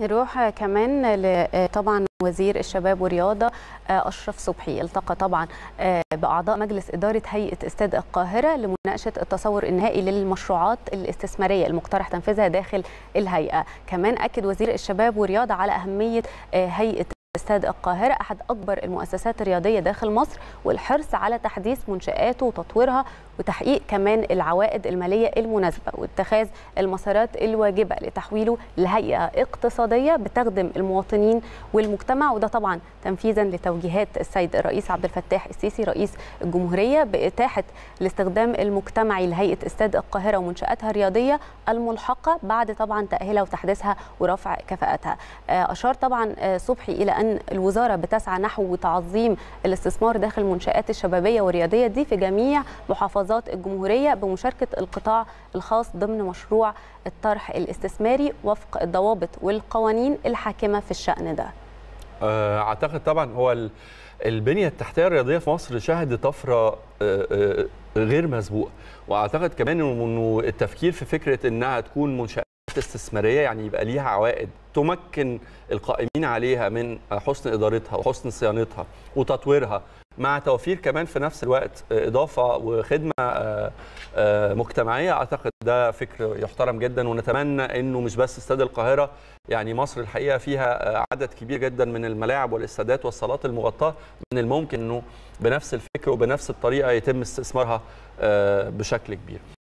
نروح كمان طبعا وزير الشباب والرياضة أشرف صبحي التقى طبعا بأعضاء مجلس إدارة هيئة استاد القاهرة لمناقشة التصور النهائي للمشروعات الاستثمارية المقترح تنفيذها داخل الهيئة. كمان أكد وزير الشباب والرياضة على أهمية هيئة استاد القاهرة أحد أكبر المؤسسات الرياضية داخل مصر والحرص على تحديث منشآته وتطويرها وتحقيق كمان العوائد المالية المناسبة واتخاذ المسارات الواجبة لتحويله لهيئة اقتصادية بتخدم المواطنين والمجتمع، وده طبعا تنفيذا لتوجيهات السيد الرئيس عبد الفتاح السيسي رئيس الجمهورية بإتاحة الاستخدام المجتمعي لهيئة استاد القاهرة ومنشآتها الرياضية الملحقة بعد طبعا تأهيلها وتحديثها ورفع كفاءتها. أشار طبعا صبحي إلى أن الوزارة بتسعى نحو تعظيم الاستثمار داخل المنشآت الشبابية والرياضية دي في جميع محافظات الجمهورية بمشاركة القطاع الخاص ضمن مشروع الطرح الاستثماري وفق الضوابط والقوانين الحاكمة في الشأن ده. أعتقد طبعا هو البنية التحتية الرياضية في مصر شهدت طفرة غير مسبوقة، وأعتقد كمان أنه التفكير في فكرة أنها تكون منشآت استثمارية يعني يبقى ليها عوائد تمكن القائمين عليها من حسن إدارتها وحسن صيانتها وتطويرها، مع توفير كمان في نفس الوقت إضافة وخدمة مجتمعية. أعتقد ده فكر يحترم جدا، ونتمنى أنه مش بس استاد القاهرة، يعني مصر الحقيقة فيها عدد كبير جدا من الملاعب والاستادات والصالات المغطاة، من الممكن أنه بنفس الفكر وبنفس الطريقة يتم استثمارها بشكل كبير.